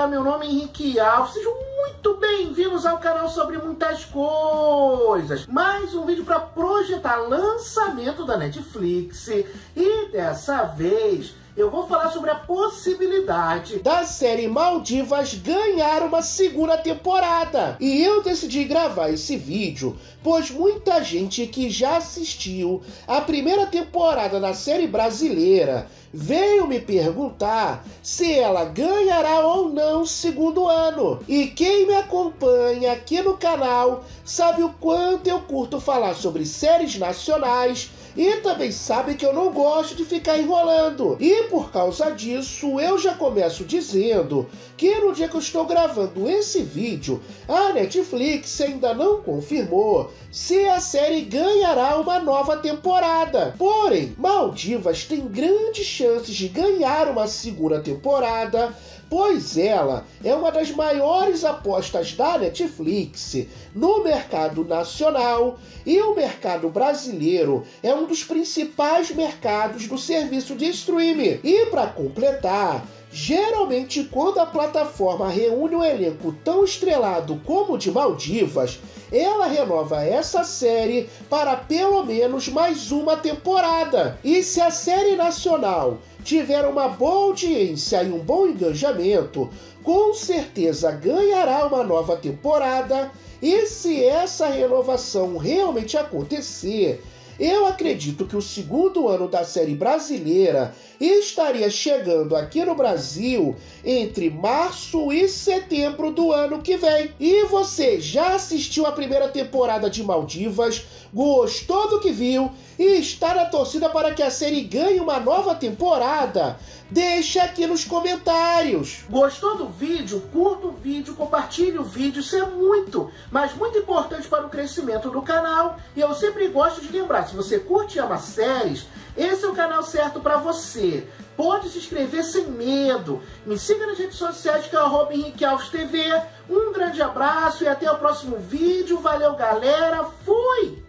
Olá, meu nome é Henrique Alves, sejam muito bem-vindos ao canal Sobre Muitas Coisas. Mais um vídeo para projetar lançamento da Netflix e dessa vez eu vou falar sobre a possibilidade da série Maldivas ganhar uma segunda temporada. E eu decidi gravar esse vídeo, pois muita gente que já assistiu a primeira temporada da série brasileira veio me perguntar se ela ganhará ou não o segundo ano. E quem me acompanha aqui no canal sabe o quanto eu curto falar sobre séries nacionais e também sabe que eu não gosto de ficar enrolando. E por causa disso, eu já começo dizendo que no dia que eu estou gravando esse vídeo, a Netflix ainda não confirmou se a série ganhará uma nova temporada. Porém, Maldivas tem grandes chances de ganhar uma segunda temporada, pois ela é uma das maiores apostas da Netflix no mercado nacional e o mercado brasileiro é um dos principais mercados do serviço de streaming. E para completar, geralmente quando a plataforma reúne um elenco tão estrelado como o de Maldivas, ela renova essa série para pelo menos mais uma temporada. E se a série nacional tiver uma boa audiência e um bom engajamento, com certeza ganhará uma nova temporada. E se essa renovação realmente acontecer, eu acredito que o segundo ano da série brasileira estaria chegando aqui no Brasil entre março e setembro do ano que vem. E você já assistiu a primeira temporada de Maldivas? Gostou do que viu? E está na torcida para que a série ganhe uma nova temporada? Deixa aqui nos comentários. Gostou do vídeo? Curta o vídeo, compartilhe o vídeo. Isso é muito, mas muito importante para o crescimento do canal. E eu sempre gosto de lembrar, se você curte e ama séries, esse é o canal certo para você. Pode se inscrever sem medo. Me siga nas redes sociais que é @henriquealvestv. Um grande abraço e até o próximo vídeo. Valeu, galera. Fui!